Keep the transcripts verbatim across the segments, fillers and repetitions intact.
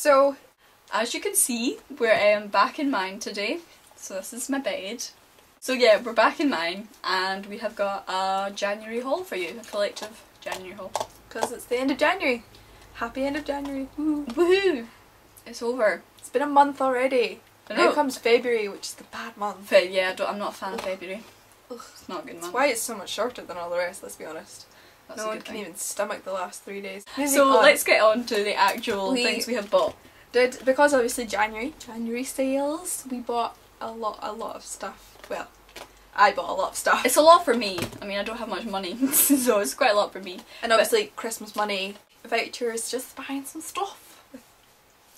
So as you can see, we're um, back in mine today. So this is my bed. So yeah, we're back in mine and we have got a January haul for you, a collective January haul. Because it's the end of January. Happy end of January. Woo. Woohoo! It's over. It's been a month already. Now comes February, which is the bad month. Fe yeah, I don't, I'm not a fan of February. Ugh. It's not a good month. That's why it's so much shorter than all the rest, let's be honest. That's no one can thing. even stomach the last three days. Moving so on. Let's get on to the actual we things we have bought. Did because obviously January, January sales, we bought a lot, a lot of stuff. Well, I bought a lot of stuff. It's a lot for me. I mean, I don't have much money, so it's quite a lot for me. And obviously but Christmas money, vouchers, just buying some stuff with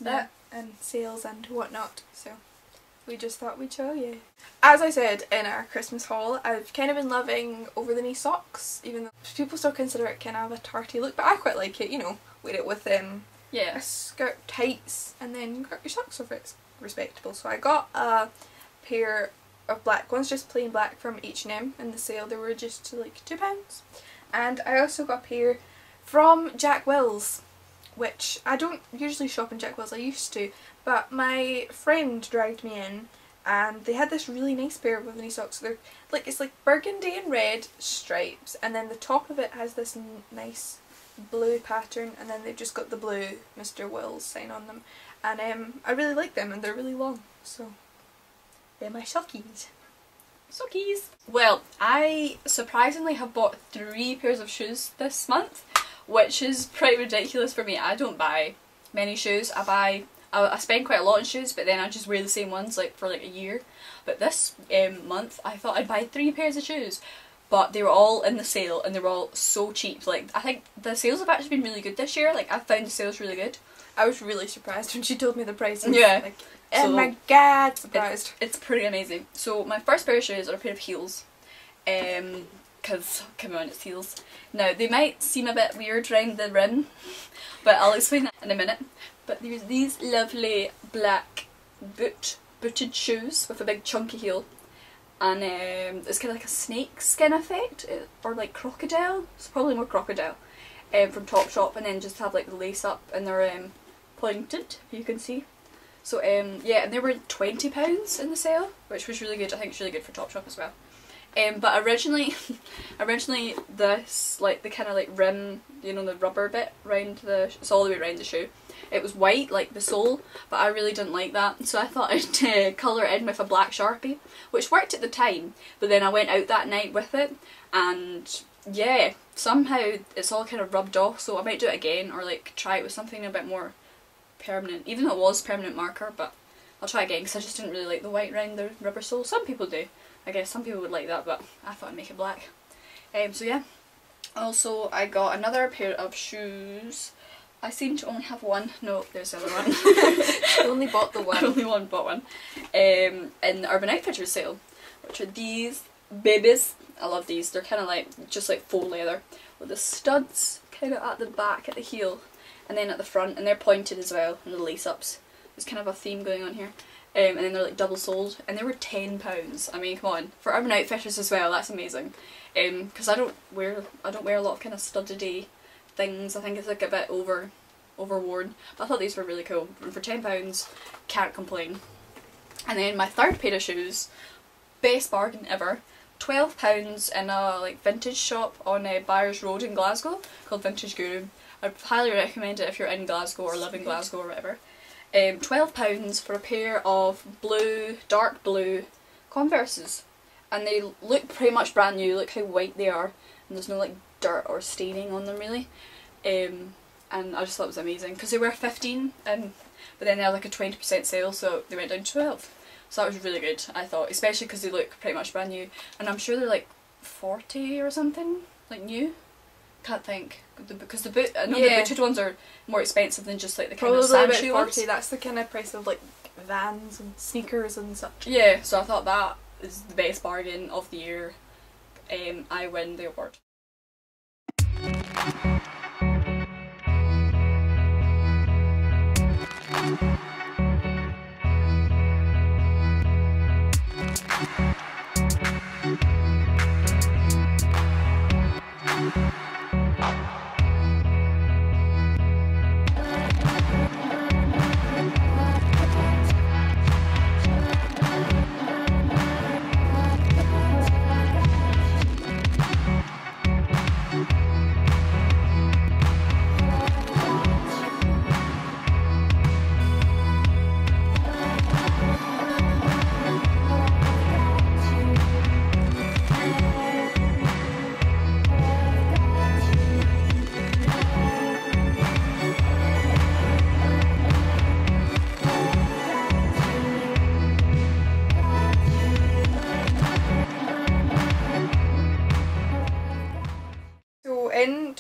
that yeah. and sales and whatnot. So we just thought we'd show you. As I said in our Christmas haul, I've kind of been loving over the knee socks, even though people still consider it kind of a tarty look, but I quite like it, you know, wear it with um, yeah. a skirt, tights, and then got your socks over it. It's respectable. So I got a pair of black ones, just plain black from H and M in the sale. They were reduced to like two pounds. And I also got a pair from Jack Wills, which I don't usually shop in Jack Wills, I used to, but my friend dragged me in and they had this really nice pair of knee socks. They're like, it's like burgundy and red stripes, and then the top of it has this n nice blue pattern, and then they've just got the blue Mister Wills sign on them, and um, I really like them and they're really long, so they're my sockies. Sockies! Well, I surprisingly have bought three pairs of shoes this month, which is pretty ridiculous for me. I don't buy many shoes. I buy, I, I spend quite a lot on shoes, but then I just wear the same ones like for like a year. But this um, month I thought I'd buy three pairs of shoes, but they were all in the sale and they were all so cheap. Like, I think the sales have actually been really good this year. Like, I found the sales really good. I was really surprised when she told me the prices. Yeah. Like, oh so my god, surprised. It's, it's pretty amazing. So my first pair of shoes are a pair of heels. Um... Because, come on, it's heels. Now, they might seem a bit weird round the rim, but I'll explain that in a minute. But there's these lovely black boot, booted shoes with a big chunky heel. And um, it's kind of like a snake skin effect, or like crocodile. It's probably more crocodile. Um, from Topshop, and then just have like the lace up, and they're um, pointed, if you can see. So um, yeah, and they were twenty pounds in the sale, which was really good. I think it's really good for Topshop as well. Um, but originally, originally this, like the kind of like rim, you know, the rubber bit round the, sh it's all the way around the shoe. It was white, like the sole, but I really didn't like that. So I thought I'd uh, colour it in with a black Sharpie, which worked at the time. But then I went out that night with it, and yeah, somehow it's all kind of rubbed off. So I might do it again, or like try it with something a bit more permanent, even though it was permanent marker, but I'll try again because I just didn't really like the white round the rubber sole. Some people do. I guess some people would like that, but I thought I'd make it black. Um, so yeah. Also, I got another pair of shoes. I seem to only have one. No, there's the other one. I only bought the one. I only one bought one. Um, in the Urban Outfitters sale, which are these babies. I love these. They're kind of like, just like faux leather, with the studs kind of at the back, at the heel, and then at the front, and they're pointed as well, and the lace-ups. There's kind of a theme going on here. Um, and then they're like double soled, and they were ten pounds. I mean, come on, for Urban Outfitters as well, that's amazing. Um, because I don't wear, I don't wear a lot of kind of studded things. I think it's like a bit over, overworn. But I thought these were really cool, and for ten pounds, can't complain. And then my third pair of shoes, best bargain ever, twelve pounds in a like vintage shop on uh, Byers Road in Glasgow called Vintage Guru. I highly recommend it if you're in Glasgow or live in Glasgow or whatever. Um, twelve pounds for a pair of blue, dark blue Converses, and they look pretty much brand new. Look how white they are, and there's no like dirt or staining on them really. Um, and I just thought it was amazing because they were fifteen, um, but then they had like a twenty percent sale, so they went down to twelve. So that was really good, I thought, especially because they look pretty much brand new, and I'm sure they're like forty or something, like new. Can't think because the boot. I know yeah. the booted ones are more expensive than just like the kind Probably of sand shoe ones. That's the kind of price of like Vans and sneakers and such. Yeah, so I thought that is the best bargain of the year. Um, I win the award.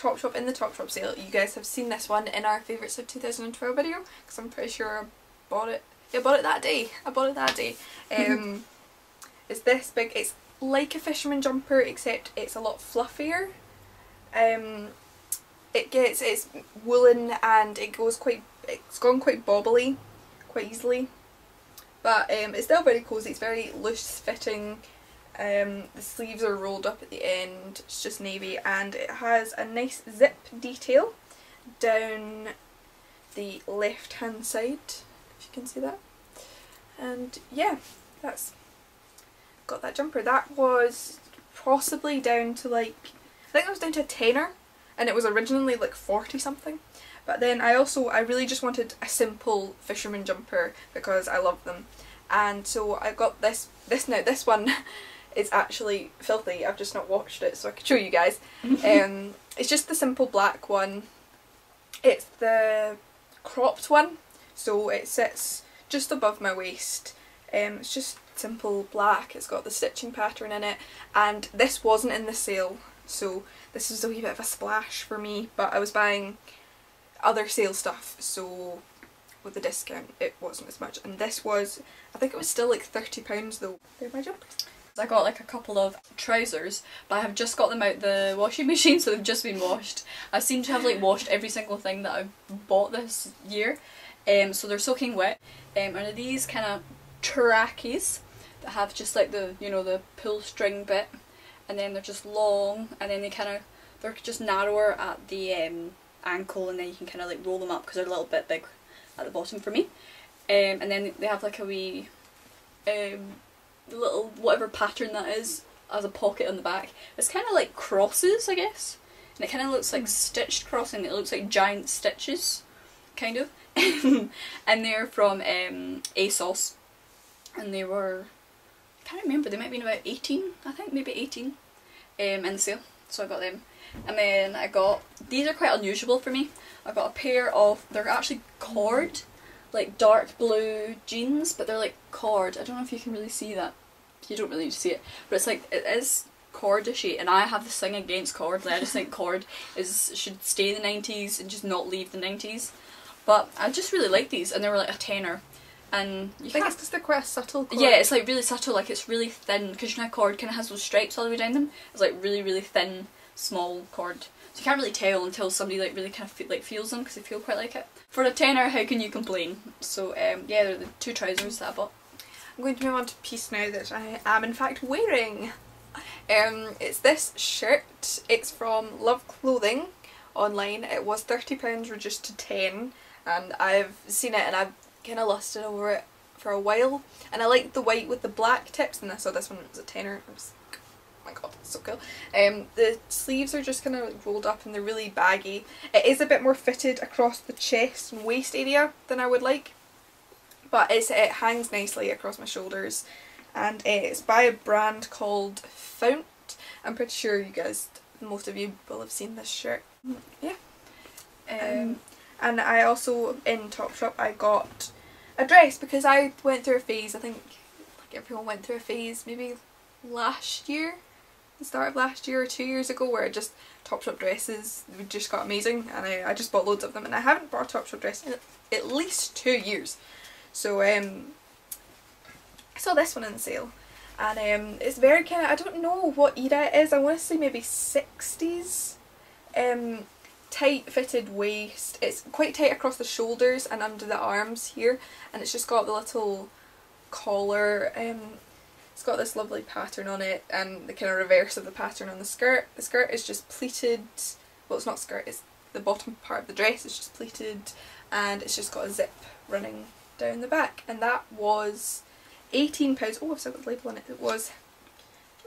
Topshop in the Topshop sale. You guys have seen this one in our favourites of two thousand twelve video, because I'm pretty sure I bought it. Yeah, I bought it that day. I bought it that day. Um, it's this big. It's like a fisherman jumper, except it's a lot fluffier. Um, it gets it's woolen and it goes quite. It's gone quite bobbly, quite easily. But um, it's still very cozy. It's very loose fitting. Um, the sleeves are rolled up at the end. It's just navy, and it has a nice zip detail down the left hand side, if you can see that. And yeah, that's got that jumper. That was possibly down to like, I think that was down to a tenner, and it was originally like forty something. But then I also, I really just wanted a simple fisherman jumper because I love them, and so I got this. This now this one. It's actually filthy. I've just not watched it so I could show you guys. Um, it's just the simple black one. It's the cropped one, so it sits just above my waist. Um, it's just simple black. It's got the stitching pattern in it, and this wasn't in the sale, so this was a wee bit of a splash for me, but I was buying other sale stuff, so with the discount it wasn't as much. And this was, I think it was still like thirty pounds though. They're my jumpers. I got like a couple of trousers, but I have just got them out the washing machine, so they've just been washed. I seem to have like washed every single thing that I've bought this year, um, so they're soaking wet. Um, and these kind of trackies that have just like the, you know, the pull string bit, and then they're just long, and then they kind of, they're just narrower at the um, ankle, and then you can kind of like roll them up because they're a little bit big at the bottom for me. Um, and then they have like a wee... Um, little whatever pattern that is as a pocket on the back. It's kind of like crosses, I guess, and it kind of looks like stitched crossing. It looks like giant stitches, kind of. And they're from um, ASOS, and they were, I can't remember, they might be about eighteen, I think, maybe eighteen um, in the sale, so I got them. And then I got, these are quite unusual for me, I got a pair of, they're actually cord, like dark blue jeans, but they're like cord. I don't know if you can really see that. You don't really see it, but it's like, it is cordishy, and I have this thing against cord. Like, I just think cord is should stay in the nineties and just not leave the nineties. But I just really like these, and they were like a tenner. And you I think it's because they're quite a subtle cord. Yeah, it's like really subtle. Like it's really thin, because you know cord kind of has those stripes all the way down them. It's like really really thin, small cord. So you can't really tell until somebody like really kind of feel, like feels them, because they feel quite like it. For a tenner, how can you complain? So um, yeah, they're the two trousers that I bought. I'm going to move on to a piece now that I am in fact wearing. Um, it's this shirt. It's from Love Clothing online. It was thirty pounds reduced to ten, and I've seen it and I've kind of lusted over it for a while. And I liked the white with the black tips, and I saw this one, it was a tenner. It was oh my god, that's so cool. Um, the sleeves are just kind of like rolled up and they're really baggy. It is a bit more fitted across the chest and waist area than I would like, but it's, it hangs nicely across my shoulders, and it's by a brand called Fount. I'm pretty sure you guys, most of you will have seen this shirt. Yeah. Um, and I also, in Topshop, I got a dress because I went through a phase, I think like everyone went through a phase maybe last year, the start of last year or two years ago, where just Topshop dresses just got amazing, and I, I just bought loads of them, and I haven't bought a Topshop dress in at least two years. So um, I saw this one in the sale, and um, it's very kind of, I don't know what era it is, I want to say maybe sixties, um, tight fitted waist, it's quite tight across the shoulders and under the arms here, and it's just got the little collar. Um, It's got this lovely pattern on it, and the kind of reverse of the pattern on the skirt. The skirt is just pleated, well it's not skirt, it's the bottom part of the dress, it's just pleated, and it's just got a zip running down the back. And that was eighteen pounds, oh I've still got the label on it, it was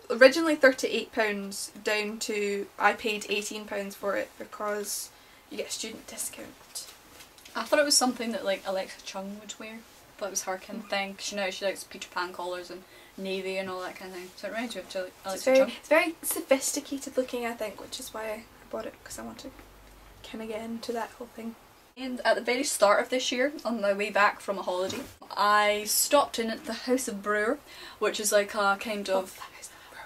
originally thirty-eight pounds down to, I paid eighteen pounds for it because you get a student discount. I thought it was something that like Alexa Chung would wear, but it was her kind of thing, because you know she likes Peter Pan collars and navy and all that kind of thing, so it reminds me of Jelly Belly. It's very sophisticated looking, I think, which is why I bought it, because I want to kind of get into that whole thing. And at the very start of this year, on my way back from a holiday, I stopped in at the House of Bruar, which is like a kind of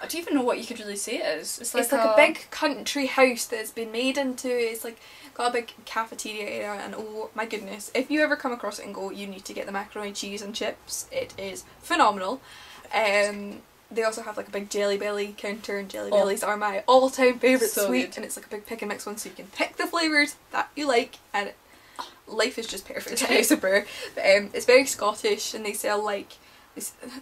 I don't even know what you could really say it is. It's like, it's like a, a big country house that's been made into, it's like got a big cafeteria area, and oh my goodness, if you ever come across it and go, you need to get the macaroni, cheese and chips, it is phenomenal. Um, they also have like a big Jelly Belly counter, and Jelly Bellies oh. are my all time favourite so sweet good. And it's like a big pick and mix one, so you can pick the flavours that you like, and it, oh, life is just perfect. It's super. But um, it's very Scottish, and they sell like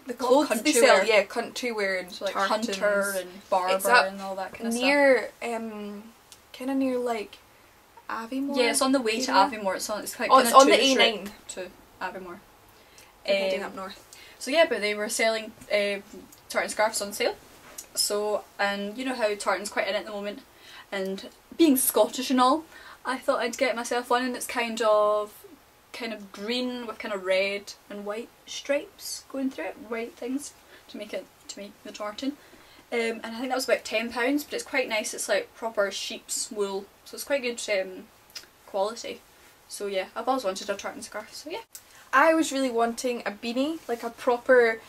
the clothes they sell, wear. yeah, country wear and so like tartans. Hunter and Barber and all that kind of near, stuff. Near, um, kind of near like Aviemore. Yeah, it's on the way to Aviemore. It's on. It's like oh, it's on the A nine to Aviemore. Um, heading up north. So yeah, but they were selling uh, tartan scarves on sale. So and you know how tartan's quite in at the moment, and being Scottish and all, I thought I'd get myself one, and it's kind of. kind of green with kind of red and white stripes going through it, white things to make it to make the tartan, um, and I think that was about ten pounds, but it's quite nice. It's like proper sheep's wool, so it's quite good um, quality. So yeah, I've always wanted a tartan scarf, so yeah. I was really wanting a beanie, like a proper,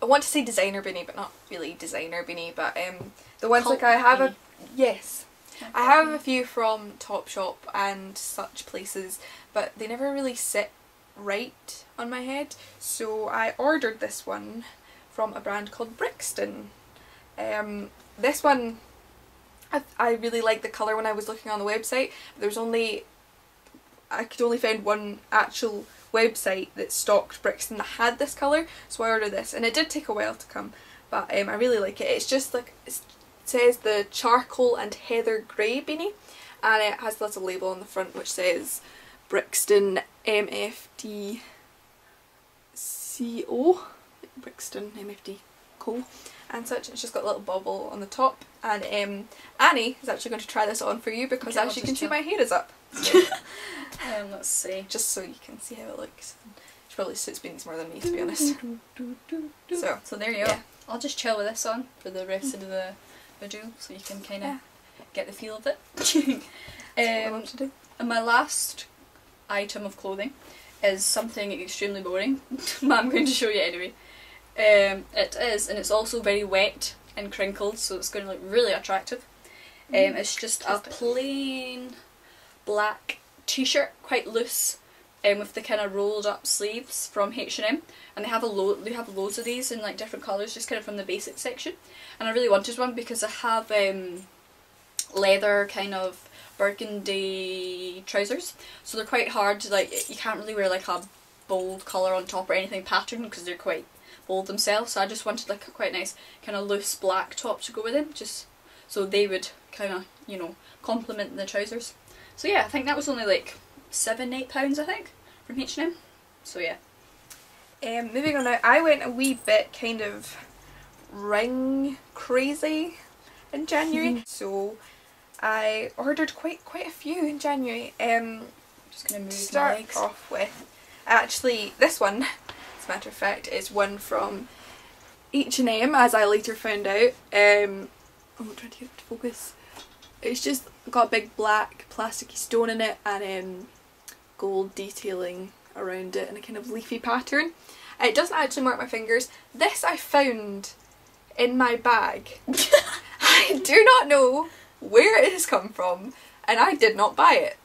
I want to say designer beanie, but not really designer beanie, but um, the ones Cult like I have beanie. a, yes. I have a few from Topshop and such places, but they never really sit right on my head, so I ordered this one from a brand called Brixton. Um, this one, I, I really liked the colour when I was looking on the website, but there was only, I could only find one actual website that stocked Brixton that had this colour, so I ordered this, and it did take a while to come, but um, I really like it. It's just like, it's says the charcoal and heather grey beanie, and it has a little label on the front which says Brixton M F D Co. Brixton M F D Co. and such. It's just got a little bubble on the top, and um, Annie is actually going to try this on for you because okay, as I'll you can see my hair is up. So. um, let's see. Just so you can see how it looks. She probably suits beanies more than me, to be honest. So, so there you go. Yeah. I'll just chill with this on for the rest mm-hmm. of the video, so you can kind of yeah. get the feel of it. um, That's what I want to do. And my last item of clothing is something extremely boring, but I'm going to show you anyway. Um, it is, and it's also very wet and crinkled, so it's going to look really attractive. Um, mm, it's just a plain black t-shirt, quite loose, um, with the kind of rolled up sleeves from H and M, and they have a load. They have loads of these in like different colours, just kind of from the basic section. And I really wanted one because I have um, leather kind of burgundy trousers, so they're quite hard to like. You can't really wear like a bold colour on top or anything patterned because they're quite bold themselves. So I just wanted like a quite nice kind of loose black top to go with them, just so they would kind of, you know, complement the trousers. So yeah, I think that was only like seven, eight pounds I think from H and M. So yeah. Um, moving on now, I went a wee bit kind of ring crazy in January, so I ordered quite quite a few in January. Um, just gonna move start my legs. off with actually this one, as a matter of fact, is one from H and M, as I later found out. Um, I'm trying to get to focus. It's just got a big black plasticky stone in it, and um, gold detailing around it in a kind of leafy pattern. It doesn't actually mark my fingers. This I found in my bag. I do not know where it has come from, and I did not buy it,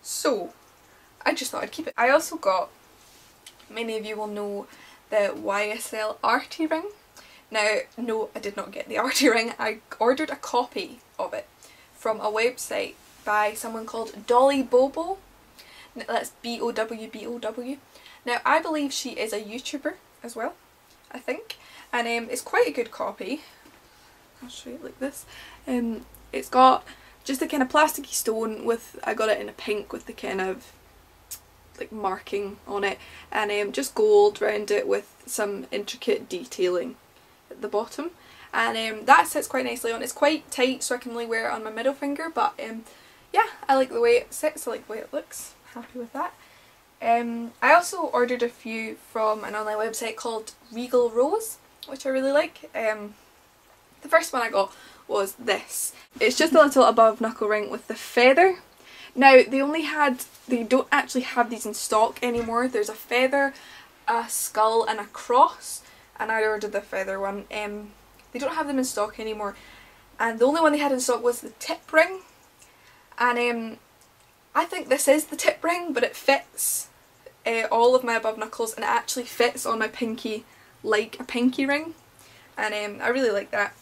so I just thought I'd keep it. I also got, many of you will know, the Y S L Artie ring. Now, no, I did not get the Artie ring. I ordered a copy of it from a website by someone called Dolly Bobo. That's B O W B O W. Now, I believe she is a YouTuber as well, I think, and um, it's quite a good copy. I'll show you like this. Um, it's got just a kind of plasticky stone with, I got it in a pink with the kind of like marking on it, and um, just gold round it with some intricate detailing at the bottom, and um, that sits quite nicely on. It's quite tight, so I can only wear it on my middle finger, but um, yeah, I like the way it sits, I like the way it looks. Happy with that. Um, I also ordered a few from an online website called Regal Rose, which I really like. Um, the first one I got was this. It's just a little above knuckle ring with the feather. Now they only had, they don't actually have these in stock anymore. There's a feather, a skull and a cross, and I ordered the feather one. Um, They don't have them in stock anymore, and the only one they had in stock was the tip ring, and um, I think this is the tip ring, but it fits uh, all of my above knuckles, and it actually fits on my pinky like a pinky ring, and um, I really like that.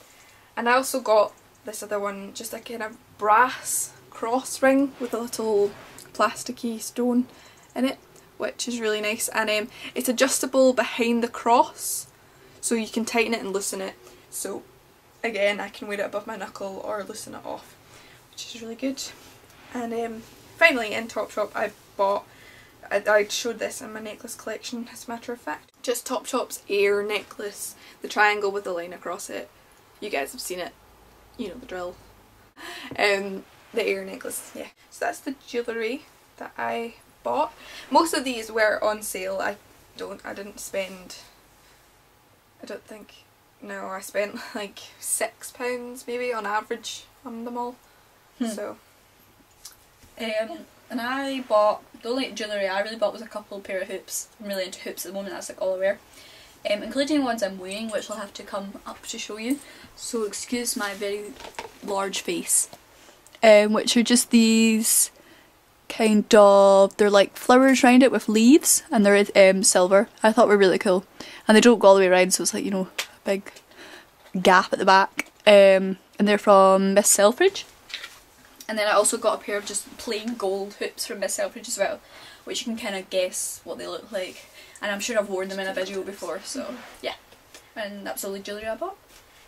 And I also got this other one, just a kind of brass cross ring with a little plasticky stone in it, which is really nice, and um, it's adjustable behind the cross, so you can tighten it and loosen it. So again, I can wear it above my knuckle or loosen it off, which is really good. And um, finally, in Topshop, I bought, I, I showed this in my necklace collection as a matter of fact, just Topshop's Air necklace, the triangle with the line across it. You guys have seen it, you know the drill. Um, the Air necklace, yeah. So that's the jewellery that I bought. Most of these were on sale. I don't, I didn't spend, I don't think, no, I spent like six pounds maybe on average on them all. Hmm. So, um, and I bought, the only jewellery I really bought was a couple pair of hoops. I'm really into hoops at the moment, that's like all I wear. Um, including ones I'm wearing, which I'll have to come up to show you, so excuse my very large face. Um, which are just these kind of, they're like flowers round it with leaves, and they're um, silver. I thought were really cool, and they don't go all the way around, so it's like, you know, a big gap at the back. Um, and they're from Miss Selfridge. And then I also got a pair of just plain gold hoops from Miss Selfridge as well, which you can kind of guess what they look like. And I'm sure I've worn them in a video before, so yeah. And that's all the jewellery I bought.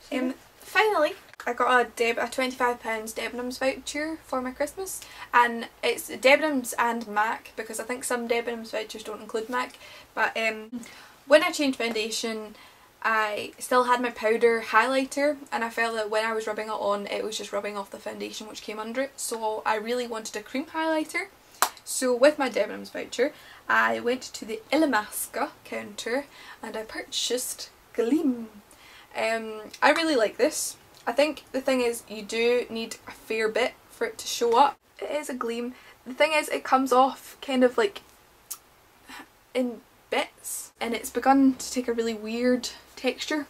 So. Um, finally, I got a, Deb a twenty-five pounds Debenhams voucher for my Christmas, and it's Debenhams and MAC, because I think some Debenhams vouchers don't include MAC. But um, when I changed foundation, I still had my powder highlighter, and I felt that when I was rubbing it on, it was just rubbing off the foundation which came under it, so I really wanted a cream highlighter. So with my Debenhams voucher, I went to the Illamasqua counter and I purchased Gleam. Um, I really like this. I think the thing is, you do need a fair bit for it to show up. It is a gleam. The thing is, it comes off kind of like in bits, and it's begun to take a really weird texture.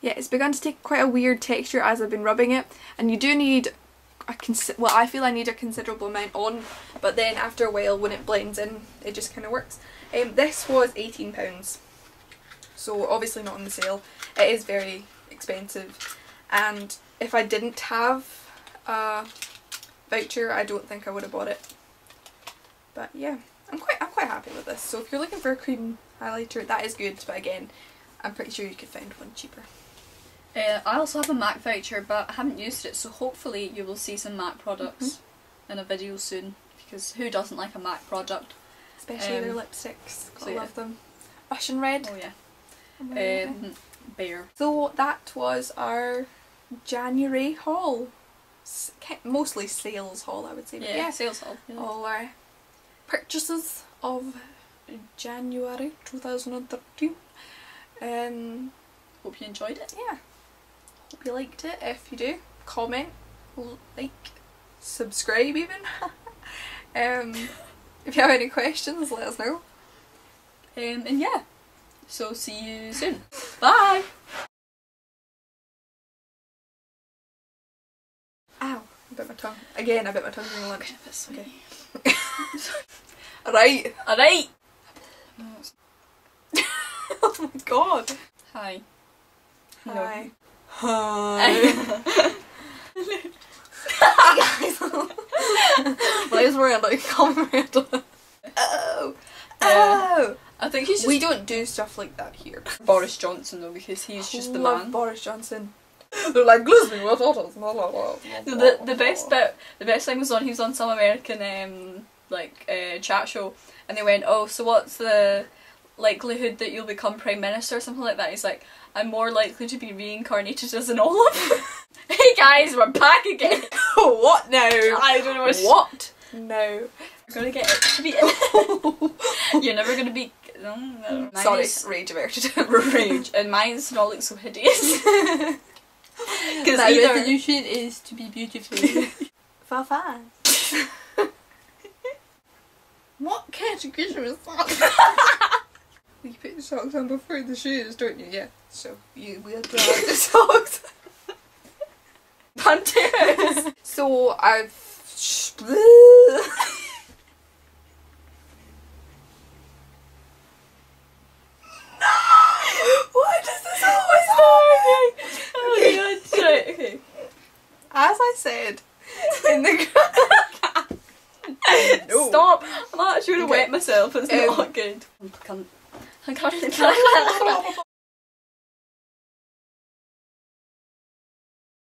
Yeah, it's begun to take quite a weird texture as I've been rubbing it, and you do need a consi- well, I feel I need a considerable amount on, but then after a while when it blends in, it just kind of works. Um, this was eighteen pounds, so obviously not on the sale. It is very expensive, and if I didn't have a voucher, I don't think I would have bought it. But yeah, I'm quite I'm quite happy with this. So if you're looking for a cream highlighter, that is good, but again, I'm pretty sure you could find one cheaper. Uh, I also have a MAC voucher, but I haven't used it, so hopefully you will see some MAC products mm-hmm. in a video soon, because who doesn't like a MAC product? Especially um, their lipsticks, I so love yeah. them. Russian Red. Oh yeah. Um, Bear. So that was our January haul, S mostly sales haul I would say, but yeah, yeah, sales haul. Yeah. All our purchases of January twenty thirteen. Um, hope you enjoyed it. Yeah, hope you liked it. If you do, comment, like, subscribe even. um, if you have any questions, let us know. Um, and yeah. So see you soon. Bye! Ow, I bit my tongue. Again, I bit my tongue during lunch. Okay. Alright. Alright! Oh my god. Hi. Hello. Hi. Hi. Why is worried about camera? Oh. Oh. I think he's just we don't do stuff like that here. Boris Johnson though, because he's I just the love man. Boris Johnson. They're like glistening with otters. The the best bit, the best thing was on he was on some American um like uh, chat show, and they went, oh, so what's the likelihood that you'll become prime minister or something like that? He's like, I'm more likely to be reincarnated as an olive. Hey guys, we're back again. What now? I don't know what. What? No. We're gonna get it to be. You're never gonna be. No, no. Sorry, is, rage averted. Rage. And mine's not look so hideous. Because my either... resolution is to be beautiful. Far far. What category is that? You put the socks on before the shoes, don't you? Yeah. So you will go out the socks. Panteras. So I've as I said in the no. Stop! I'm actually going to wet myself, it's um, not good. I can't. I can't.